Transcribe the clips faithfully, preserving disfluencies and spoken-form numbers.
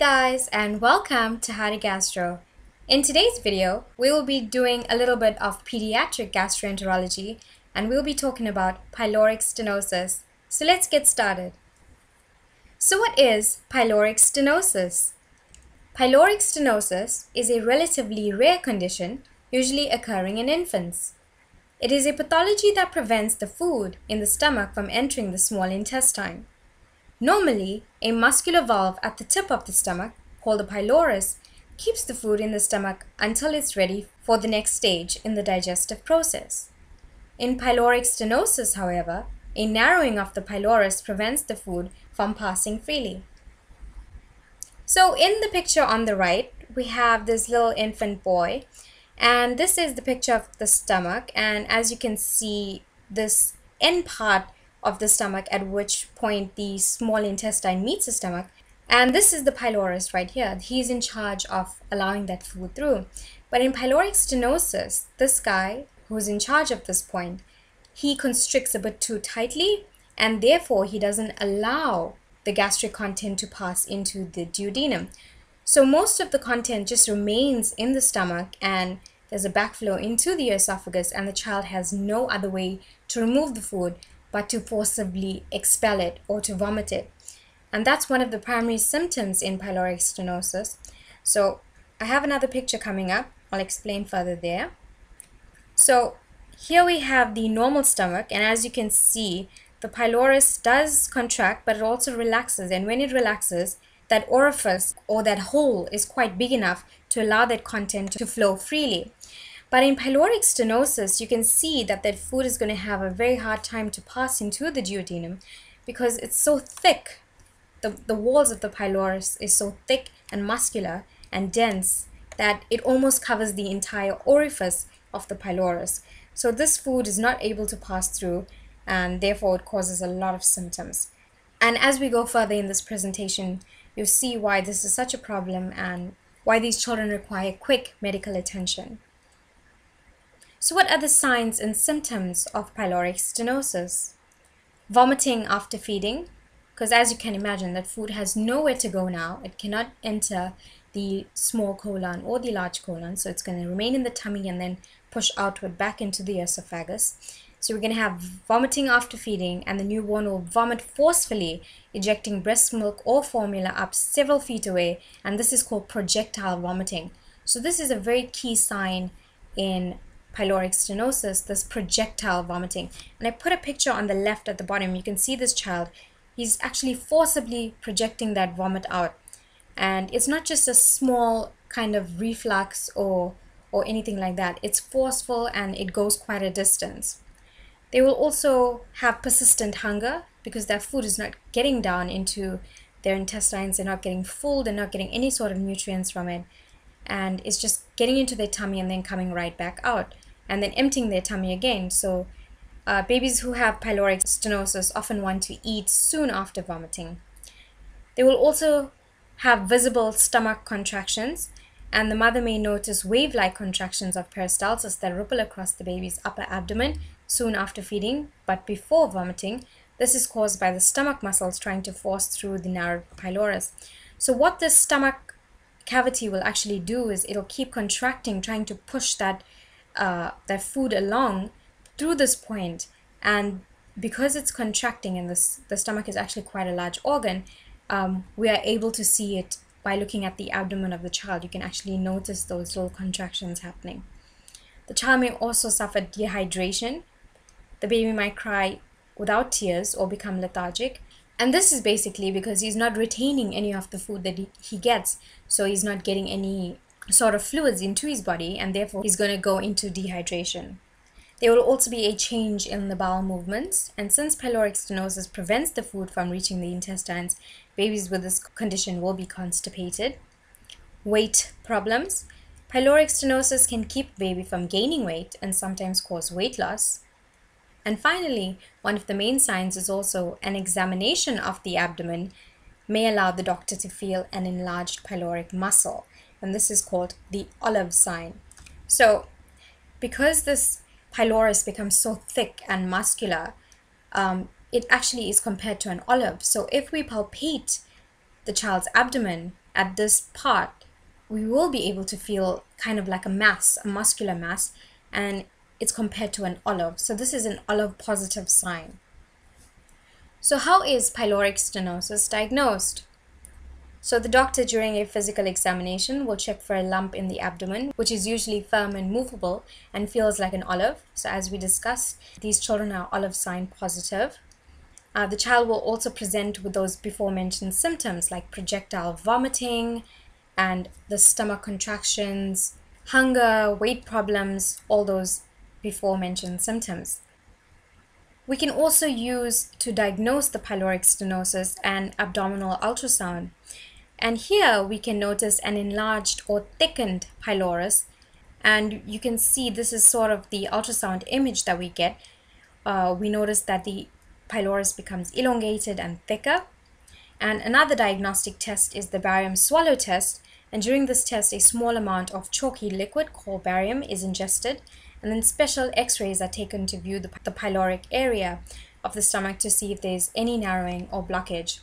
guys, and welcome to How To Gastro. In today's video, we will be doing a little bit of pediatric gastroenterology, and we'll be talking about pyloric stenosis. So let's get started. So what is pyloric stenosis? Pyloric stenosis is a relatively rare condition, usually occurring in infants. It is a pathology that prevents the food in the stomach from entering the small intestine. Normally, a muscular valve at the tip of the stomach, called the pylorus, keeps the food in the stomach until it's ready for the next stage in the digestive process. In pyloric stenosis, however, a narrowing of the pylorus prevents the food from passing freely. So in the picture on the right, we have this little infant boy, and this is the picture of the stomach, and as you can see, this end part of the stomach at which point the small intestine meets the stomach, and this is the pylorus right here. He's in charge of allowing that food through. But in pyloric stenosis, this guy who's in charge of this point, he constricts a bit too tightly, and therefore he doesn't allow the gastric content to pass into the duodenum. So most of the content just remains in the stomach, and there's a backflow into the esophagus, and the child has no other way to remove the food but to forcibly expel it or to vomit it. And that's one of the primary symptoms in pyloric stenosis. So I have another picture coming up. I'll explain further there. So here we have the normal stomach, and as you can see, the pylorus does contract, but it also relaxes, and when it relaxes, that orifice or that hole is quite big enough to allow that content to flow freely. But in pyloric stenosis, you can see that that food is going to have a very hard time to pass into the duodenum because it's so thick. The, the walls of the pylorus is so thick and muscular and dense that it almost covers the entire orifice of the pylorus. So this food is not able to pass through, and therefore it causes a lot of symptoms. And as we go further in this presentation, you'll see why this is such a problem and why these children require quick medical attention. So what are the signs and symptoms of pyloric stenosis? Vomiting after feeding, because as you can imagine, that food has nowhere to go now. It cannot enter the small colon or the large colon, so it's going to remain in the tummy and then push outward back into the esophagus. So we're going to have vomiting after feeding, and the newborn will vomit forcefully, ejecting breast milk or formula up several feet away, and this is called projectile vomiting. So this is a very key sign in pyloric stenosis, this projectile vomiting. And I put a picture on the left at the bottom. You can see this child, he's actually forcibly projecting that vomit out. And it's not just a small kind of reflux or, or anything like that. It's forceful and it goes quite a distance. They will also have persistent hunger because their food is not getting down into their intestines. They're not getting full. They're not getting any sort of nutrients from it. And it's just getting into their tummy and then coming right back out, and then emptying their tummy again. So uh, babies who have pyloric stenosis often want to eat soon after vomiting. They will also have visible stomach contractions, and the mother may notice wave-like contractions of peristalsis that ripple across the baby's upper abdomen soon after feeding, but before vomiting. This is caused by the stomach muscles trying to force through the narrow pylorus. So what this stomach cavity will actually do is it'll keep contracting, trying to push that uh, that food along through this point. And because it's contracting, and this the stomach is actually quite a large organ, um, we are able to see it by looking at the abdomen of the child. You can actually notice those little contractions happening. The child may also suffer dehydration. The baby might cry without tears or become lethargic. And this is basically because he's not retaining any of the food that he, he gets. So he's not getting any sort of fluids into his body, and therefore he's going to go into dehydration. There will also be a change in the bowel movements. And since pyloric stenosis prevents the food from reaching the intestines, babies with this condition will be constipated. Weight problems. Pyloric stenosis can keep the baby from gaining weight and sometimes cause weight loss. And finally, one of the main signs is also an examination of the abdomen may allow the doctor to feel an enlarged pyloric muscle, and this is called the olive sign. So because this pylorus becomes so thick and muscular, um, it actually is compared to an olive. So if we palpate the child's abdomen at this part, we will be able to feel kind of like a mass, a muscular mass, and it's compared to an olive. So this is an olive positive sign. So how is pyloric stenosis diagnosed? So the doctor during a physical examination will check for a lump in the abdomen, which is usually firm and movable and feels like an olive. So as we discussed, these children are olive sign positive. Uh, the child will also present with those before mentioned symptoms like projectile vomiting and the stomach contractions, hunger, weight problems, all those before mentioned symptoms. We can also use to diagnose the pyloric stenosis an abdominal ultrasound. And here we can notice an enlarged or thickened pylorus. And you can see this is sort of the ultrasound image that we get. Uh, we notice that the pylorus becomes elongated and thicker. And another diagnostic test is the barium swallow test. And during this test, a small amount of chalky liquid called barium is ingested. And then special x-rays are taken to view the, the pyloric area of the stomach to see if there's any narrowing or blockage.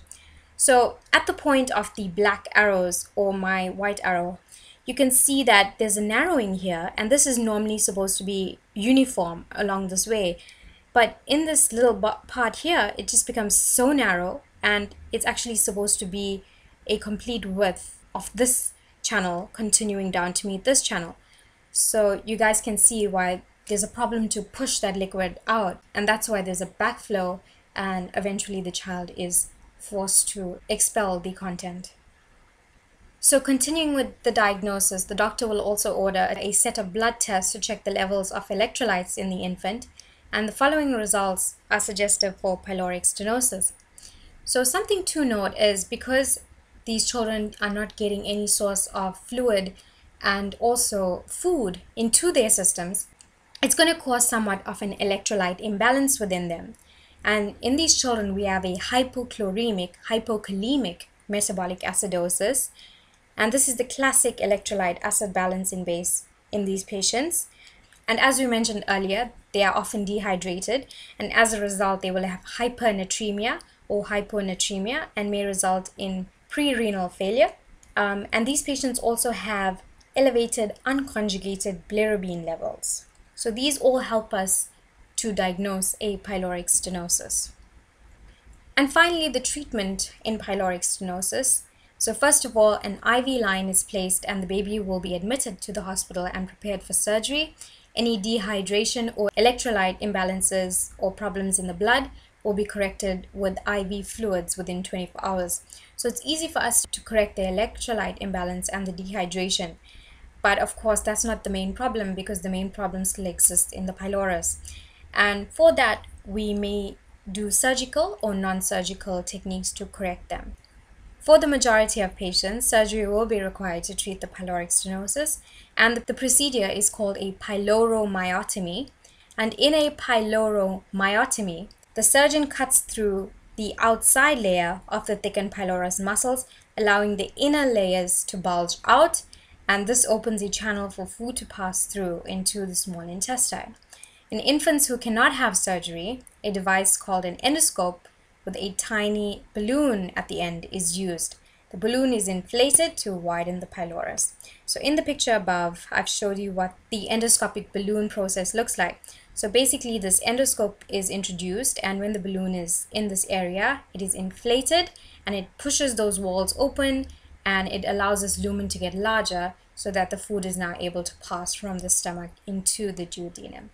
So at the point of the black arrows or my white arrow, you can see that there's a narrowing here, and this is normally supposed to be uniform along this way. But in this little part here, it just becomes so narrow, and it's actually supposed to be a complete width of this channel continuing down to meet this channel. So you guys can see why there's a problem to push that liquid out, and that's why there's a backflow, and eventually the child is forced to expel the content. So continuing with the diagnosis, the doctor will also order a set of blood tests to check the levels of electrolytes in the infant, and the following results are suggestive for pyloric stenosis. So something to note is because these children are not getting any source of fluid and also food into their systems, it's going to cause somewhat of an electrolyte imbalance within them. And in these children, we have a hypochloremic, hypokalemic metabolic acidosis. And this is the classic electrolyte acid balance in base in these patients. And as we mentioned earlier, they are often dehydrated. And as a result, they will have hypernatremia or hyponatremia and may result in pre-renal failure. Um, and these patients also have elevated unconjugated bilirubin levels. So these all help us to diagnose a pyloric stenosis. And finally, the treatment in pyloric stenosis. So first of all, an I V line is placed and the baby will be admitted to the hospital and prepared for surgery. Any dehydration or electrolyte imbalances or problems in the blood will be corrected with I V fluids within twenty-four hours. So it's easy for us to correct the electrolyte imbalance and the dehydration. But of course, that's not the main problem, because the main problem still exists in the pylorus. And for that, we may do surgical or non-surgical techniques to correct them. For the majority of patients, surgery will be required to treat the pyloric stenosis, and the procedure is called a pyloromyotomy. And in a pyloromyotomy, the surgeon cuts through the outside layer of the thickened pylorus muscles, allowing the inner layers to bulge out, and this opens a channel for food to pass through into the small intestine. In infants who cannot have surgery, a device called an endoscope with a tiny balloon at the end is used. The balloon is inflated to widen the pylorus. So in the picture above, I've showed you what the endoscopic balloon process looks like. So basically, this endoscope is introduced, and when the balloon is in this area, it is inflated and it pushes those walls open, and it allows this lumen to get larger so that the food is now able to pass from the stomach into the duodenum.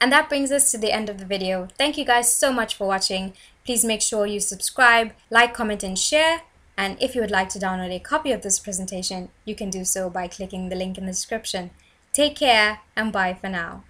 And that brings us to the end of the video. Thank you guys so much for watching. Please make sure you subscribe, like, comment, and share. And if you would like to download a copy of this presentation, you can do so by clicking the link in the description. Take care and bye for now.